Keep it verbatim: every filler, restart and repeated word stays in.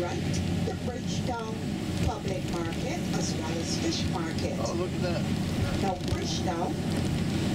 right, the Bridgetown public market as well as fish market. Oh, look at that. Now Bridgetown